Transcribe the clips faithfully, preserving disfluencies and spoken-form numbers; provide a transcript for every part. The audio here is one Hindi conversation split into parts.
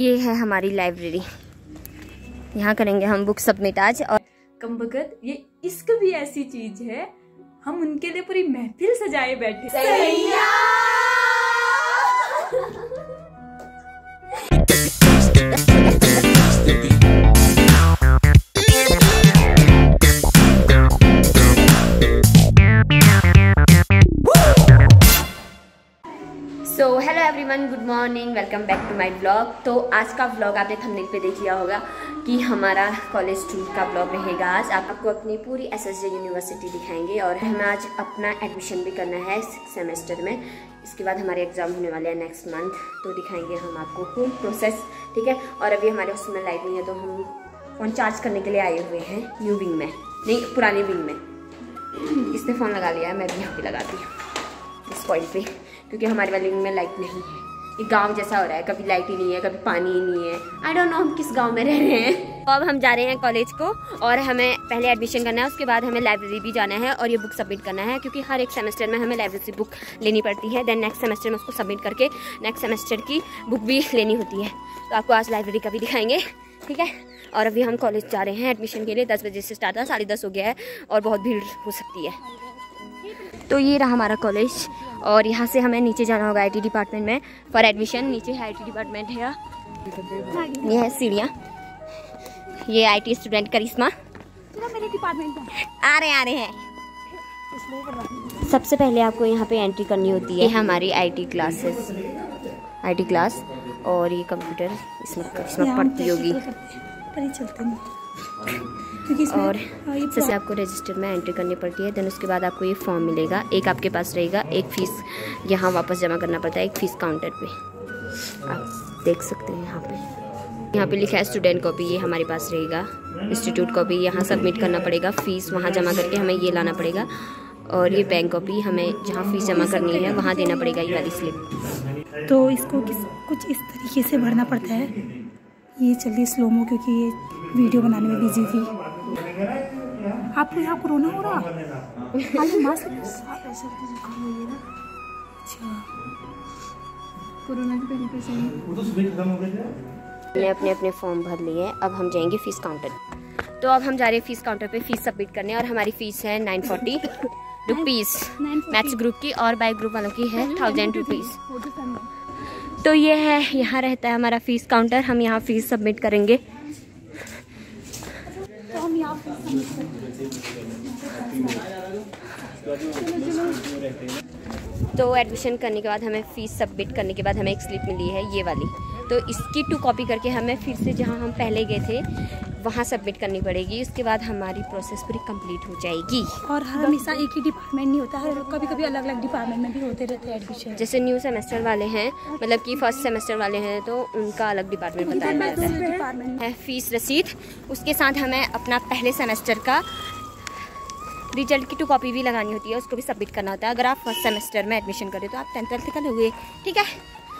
ये है हमारी लाइब्रेरी, यहाँ करेंगे हम बुक सबमिट आज। और कमबख्त ये इश्क भी ऐसी चीज है, हम उनके लिए पूरी महफिल सजाए बैठे। So hello everyone, good morning, welcome back to my blog. तो आज का ब्लॉग आपने थंबनेल पे देख लिया होगा कि हमारा कॉलेज टूर का ब्लॉग रहेगा। आज आपको अपनी पूरी एसएसजे यूनिवर्सिटी दिखाएंगे और हमें आज अपना एडमिशन भी करना है सिक्स सेमेस्टर में। इसके बाद हमारे एग्ज़ाम होने वाले हैं नेक्स्ट मंथ, तो दिखाएंगे हम आपको फुल प्रोसेस, ठीक है। और अभी हमारे उसमें लाइट नहीं है तो हम फ़ोन चार्ज करने के लिए आए हुए हैं न्यू विंग में, नहीं पुरानी विंग में। इसने फ़ोन लगा लिया है, मैं भी यहाँ पर लगाती हूँ इस पॉइंट पे, क्योंकि हमारे वाले में लाइट नहीं है। ये गांव जैसा हो रहा है, कभी लाइट ही नहीं है, कभी पानी ही नहीं है। आई डोंट नो हम किस गांव में रह रहे हैं। तो अब हम जा रहे हैं कॉलेज को और हमें पहले एडमिशन करना है, उसके बाद हमें लाइब्रेरी भी जाना है और ये बुक सबमिट करना है, क्योंकि हर एक सेमेस्टर में हमें लाइब्रेरी बुक लेनी पड़ती है। देन नेक्स्ट सेमेस्टर में उसको सबमिट करके नेक्स्ट सेमेस्टर की बुक भी लेनी होती है। तो आपको आज लाइब्रेरी का भी दिखाएंगे, ठीक है। और अभी हम कॉलेज जा रहे हैं एडमिशन के लिए। दस बजे से स्टार्ट था, साढ़े दस हो गया है और बहुत भीड़ हो सकती है। तो ये रहा हमारा कॉलेज और यहाँ से हमें नीचे जाना होगा आईटी डिपार्टमेंट में फॉर एडमिशन। नीचे है आईटी डिपार्टमेंट है, ये है सीढ़ियाँ। ये आईटी स्टूडेंट करिश्मा मेरे डिपार्टमेंट आ रहे आ रहे हैं। सबसे पहले आपको यहाँ पे एंट्री करनी होती है। हमारी आईटी क्लासेस, आईटी क्लास और ये कंप्यूटर, इसमें करिश्मा पढ़ती होगी और इससे आपको रजिस्टर में एंट्री करनी पड़ती है। देन उसके बाद आपको ये फॉर्म मिलेगा, एक आपके पास रहेगा, एक फ़ीस यहाँ वापस जमा करना पड़ता है, एक फ़ीस काउंटर पे आप देख सकते हैं। यहाँ पे यहाँ पे लिखा है स्टूडेंट कॉपी, ये हमारे पास रहेगा। इंस्टीट्यूट कॉपी यहाँ सबमिट करना पड़ेगा, फ़ीस वहाँ जमा करके हमें ये लाना पड़ेगा। और ये बैंक कॉपी हमें जहाँ फ़ीस जमा करनी है वहाँ देना पड़ेगा ये वाली स्लिप। तो इसको कुछ इस तरीके से भरना पड़ता है। ये चल रही स्लोमो क्योंकि ये वीडियो बनाने में बिजी थी। आपको यहाँ कोरोना हो रहा है। अपने अपने फॉर्म भर लिए, अब हम जाएंगे फीस काउंटर। तो अब हम जा रहे हैं फीस काउंटर पे फीस सबमिट करने और हमारी फीस है nine forty rupees maths group की और बायो ग्रुप वालों की है थाउजेंड रुपीज़। तो ये है, यहाँ रहता है हमारा फीस काउंटर। हम यहाँ फीस सबमिट करेंगे। तो हम यहाँ तो एडमिशन करने के बाद हमें फ़ीस सबमिट करने के बाद हमें एक स्लिप मिली है ये वाली। तो इसकी टू कॉपी करके हमें फिर से जहाँ हम पहले गए थे वहाँ सबमिट करनी पड़ेगी। उसके बाद हमारी प्रोसेस पूरी कंप्लीट हो जाएगी। और हर हमेशा एक ही डिपार्टमेंट नहीं होता है, कभी कभी अलग अलग डिपार्टमेंट में भी होते रहते हैं एडमिशन। जैसे न्यू सेमेस्टर वाले हैं, मतलब कि फर्स्ट सेमेस्टर वाले हैं, तो उनका अलग डिपार्टमेंट बताया जाता है। फीस रसीद, उसके साथ हमें अपना पहले सेमेस्टर का रिजल्ट की टू कॉपी भी लगानी होती है, उसको भी सबमिट करना होता है। अगर आप फर्स्ट सेमेस्टर में एडमिशन करें तो आप टेंथ से कर लोगे, ठीक है।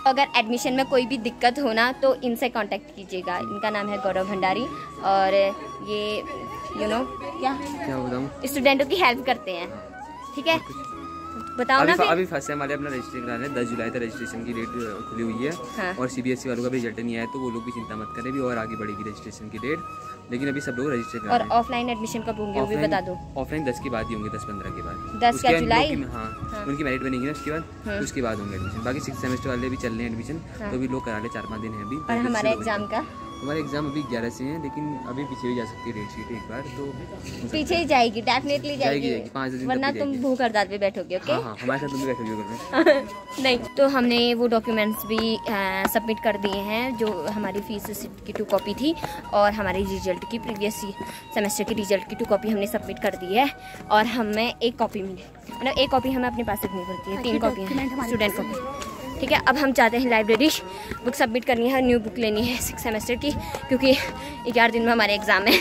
अगर एडमिशन में कोई भी दिक्कत हो ना तो इनसे कांटेक्ट कीजिएगा। इनका नाम है गौरव भंडारी और ये यू नो क्या क्या बताऊँ, स्टूडेंटों की हेल्प करते हैं, ठीक है। बताओ ना, अभी फर्स्ट टाइम वाले अपना रजिस्ट्रेशन कराने, दस जुलाई तक रजिस्ट्रेशन की डेट खुली हुई है। हाँ। और सीबीएसई वालों का भी रिजल्ट नहीं आया तो वो लोग भी चिंता मत करें, भी और आगे बढ़ेगी रजिस्ट्रेशन की डेट। लेकिन अभी सब लोग रजिस्ट्रेशन और ऑफलाइन एडमिशन कब होंगे वो भी बता दो। ऑफलाइन दस के बाद ही होंगे, दस पंद्रह के बाद, दस का जुलाई। हाँ, उनकी मेरिट बनेगी ना उसके बाद, उसके बाद होंगे एडमिशन। बाकी सिक्स सेमेस्टर वाले भी चल रहे हैं एडमिशन, तो भी लोग करा ले, चार पाँच दिन है अभी। और हमारे एग्जाम का, हमारे एग्जाम अभी ग्यारह से हैं, लेकिन अभी पीछे भी जा सकती है डेट शीट एक बार, तो पीछे ही जाएगी, डेफिनेटली जाएगी, जाएगी वरना तुम भूख हड़ताल पे बैठोगे। ओके, हमारे साथ तुम बैठोगे नहीं। तो हमने वो डॉक्यूमेंट्स भी सबमिट कर दिए हैं जो हमारी फीस रिसिप्ट की टू कॉपी थी और हमारे रिजल्ट की, प्रीवियस सेमेस्टर की रिजल्ट की टू कॉपी हमने सबमिट कर दी है। और हमें एक कॉपी मिली, मतलब एक कॉपी हमें अपने पास रखनी पड़ती है, तीन कॉपियाँ स्टूडेंट कॉपी, ठीक है। अब हम जाते हैं लाइब्रेरी, बुक सबमिट करनी है, न्यू बुक लेनी है सिक्स सेमेस्टर की, क्योंकि ग्यारह दिन में हमारे एग्ज़ाम है।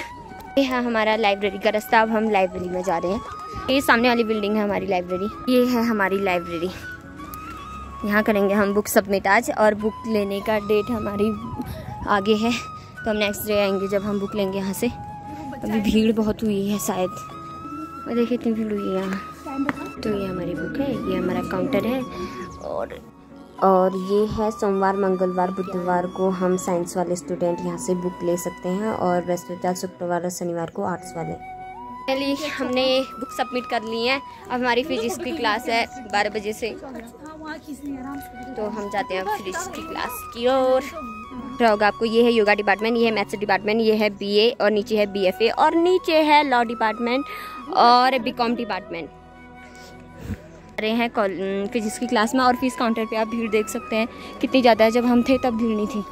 ये है हमारा लाइब्रेरी का रास्ता, अब हम लाइब्रेरी में जा रहे हैं। ये सामने वाली बिल्डिंग है हमारी लाइब्रेरी, ये है हमारी लाइब्रेरी। यहाँ करेंगे हम बुक सबमिट आज और बुक लेने का डेट हमारी आगे है, तो हम नेक्स्ट डे आएंगे जब हम बुक लेंगे यहाँ से। अभी भीड़ बहुत हुई है शायद, और देखिए कितनी भीड़ हुई है यहाँ। तो ये हमारी बुक है, ये हमारा काउंटर है और और ये है सोमवार मंगलवार बुधवार को हम साइंस वाले स्टूडेंट यहाँ से बुक ले सकते हैं और बृहस्पतिवार शुक्रवार और शनिवार को आर्ट्स वाले। फाइनली हमने बुक सबमिट कर ली है। अब हमारी फिजिक्स की क्लास है बारह बजे से, तो हम जाते हैं फिजिक्स की क्लास की ओर। होगा आपको ये है योगा डिपार्टमेंट, ये है मैथ्स डिपार्टमेंट, ये है बीए और नीचे है बीएफए और नीचे है लॉ डिपार्टमेंट और बीकॉम डिपार्टमेंट। अरे हैं फिजिक्स की क्लास में और फीस काउंटर पे आप भीड़ देख सकते हैं कितनी ज़्यादा है। जब हम थे तब भीड़ नहीं थी।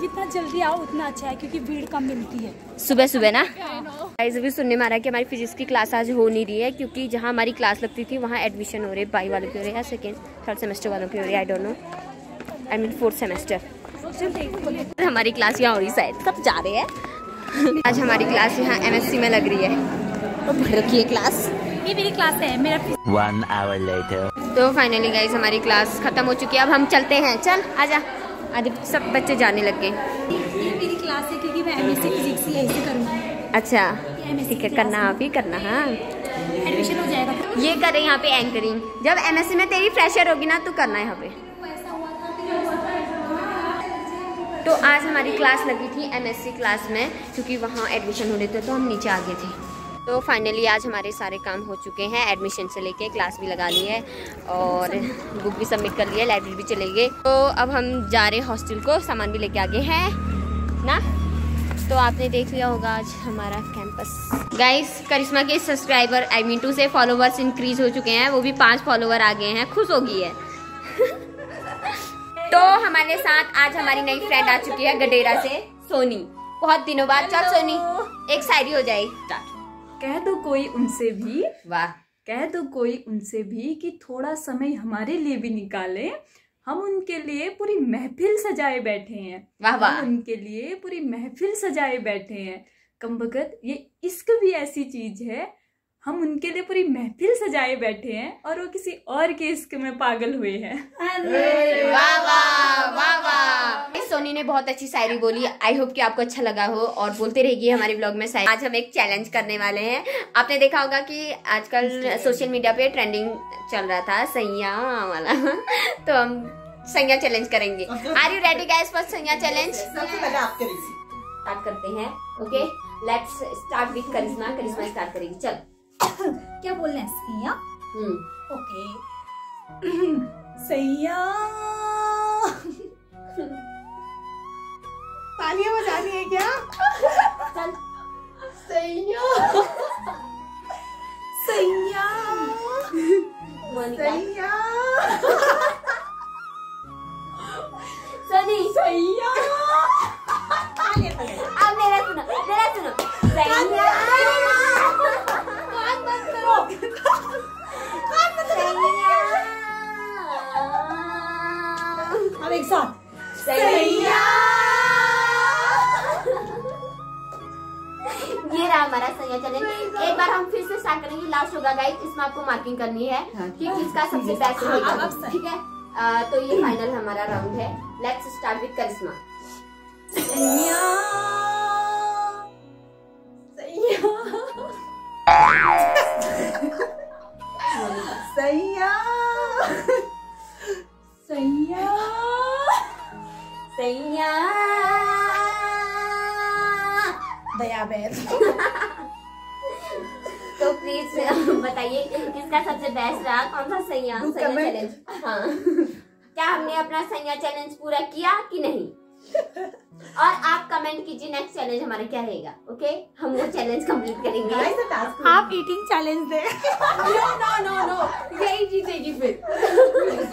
जितना जल्दी आओ उतना अच्छा है क्योंकि भीड़ कम मिलती है सुबह सुबह ना। गाइस अभी सुनने में आ रहा है कि हमारी फिजिक्स की क्लास आज हो नहीं रही है क्योंकि जहाँ हमारी क्लास लगती थी वहाँ एडमिशन हो रही है, बाई वालों की हो रही है, सेकेंड थर्ड सेमेस्टर वालों की हो रही है, I don't know, I mean fourth semester. हमारी क्लास यहाँ हो रही, शायद सब जा रहे हैं। आज हमारी क्लास यहाँ एमएससी में लग रही है, तो भर रखी है क्लास। ये मेरी क्लास है, मेरा वन आवर लेटर। तो फाइनली गाइस हमारी क्लास खत्म हो चुकी है, अब हम चलते हैं। चल आजा, आज सब बच्चे जाने लग गए। ये मेरी क्लास है क्योंकि मैं एमएससी फिजिक्स ही ऐसे करूँगी। अच्छा ठीक है, करना आप ही करना। हाँ एडमिशन हो जाएगा। ये कर रहे यहाँ पे एंकरिंग, जब एमएससी में तेरी फ्रेशर होगी ना तो करना है यहाँ पे। तो आज हमारी क्लास लगी थी एमएससी क्लास में क्योंकि वहाँ एडमिशन हो रहे थे तो हम नीचे आ गए थे। तो फाइनली आज हमारे सारे काम हो चुके हैं, एडमिशन से लेके क्लास भी लगा ली है और बुक भी सबमिट कर ली है, लाइब्रेरी भी चले गए। तो अब हम जा रहे हॉस्टल को, सामान भी लेके आ गए हैं ना। तो आपने देख लिया होगा आज हमारा कैंपस। गाइस करिश्मा के सब्सक्राइबर आई मीन टू से फॉलोवर्स इंक्रीज हो चुके हैं, वो भी पाँच फॉलोवर आ गए हैं, खुश हो गई है। तो हमारे साथ आज हमारी नई फ्रेंड आ चुकी है गडेरा से, सोनी, बहुत दिनों बाद। चल सोनी एक शायरी हो जाए। कह दो कोई उनसे भी, वाह, कह दो कोई उनसे भी कि थोड़ा समय हमारे लिए भी निकाले, हम उनके लिए पूरी महफिल सजाए बैठे हैं। वाह वाह, उनके लिए पूरी महफिल सजाए बैठे हैं। कमबख्त ये इश्क भी ऐसी चीज है, हम उनके लिए पूरी महफिल सजाए बैठे हैं और वो किसी और के इश्क में पागल हुए हैं। वाह वाह वाह वाह, सोनी ने बहुत अच्छी शायरी बोली। आई होप कि आपको अच्छा लगा हो और बोलते रहिए हमारे ब्लॉग में शायरी। आज हम एक चैलेंज करने वाले हैं। आपने देखा होगा कि आजकल सोशल मीडिया पे ट्रेंडिंग चल रहा था संया वाला, तो हम संया चैलेंज करेंगे। Are you ready guys for संया चैलेंज? स्टार्ट करते हैं। Okay let's start with Karishma. Karishma start करेगी, चल। क्या बोलना है? सैया। ओके सैया, तालियां बजानी है क्या? चल सैया सैया सैया सनी सैया। अब मेरा सुनो, मेरा सुनो, सैया एक साथ सैया। ये रहा हमारा सैया चैलेंज। एक बार हम फिर से स्टार्ट करेंगे, लास्ट होगा गाइस। इसमें आपको मार्किंग करनी है कि किसका सबसे बेस्ट होगा, ठीक है? आ, तो ये फाइनल हमारा राउंड है। Let's start with Karishma. सैया सैया सैया सैया दया बेस। तो प्लीज बताइए किसका सबसे बेस्ट रहा, कौन सा सैया सैया चैलेंज? हाँ, क्या हमने अपना सैया चैलेंज पूरा किया कि नहीं? और आप कमेंट कीजिए नेक्स्ट चैलेंज हमारा क्या रहेगा। ओके हम वो चैलेंज कंप्लीट करेंगे। आप ईटिंग चैलेंज दे। नो नो नो नो, यही जीतेगी फिर,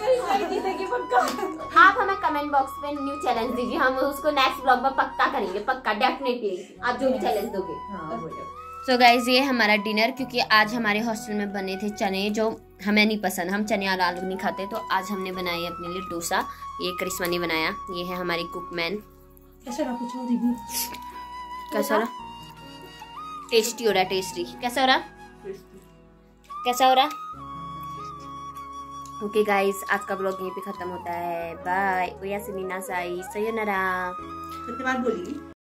यही जीतेगी पक्का। आप हमें कमेंट बॉक्स में न्यू चैलेंज दीजिए, हम उसको नेक्स्ट ब्लॉग में पक्का करेंगे, पक्का डेफिनेटली आप जो भी चैलेंज दोगे। सो गाइज ये हमारा डिनर, क्योंकि आज हमारे हॉस्टल में बने थे चने, जो हमें नहीं पसंद, हम चने और आलू नहीं खाते, तो आज हमने बनाए अपने लिए डोसा। ये करिश्मा ने बनाया, ये है हमारी कुकमैन। कैसा रहा? कुछ कैसा रहा? टेस्टी हो रहा, टेस्टी। कैसा हो रहा? कैसा हो रहा? ओके गाइस आज का ब्लॉग यहीं पे खत्म होता है। बाय। ओया से मीना साई सयोनरा। कितनी बार बोली?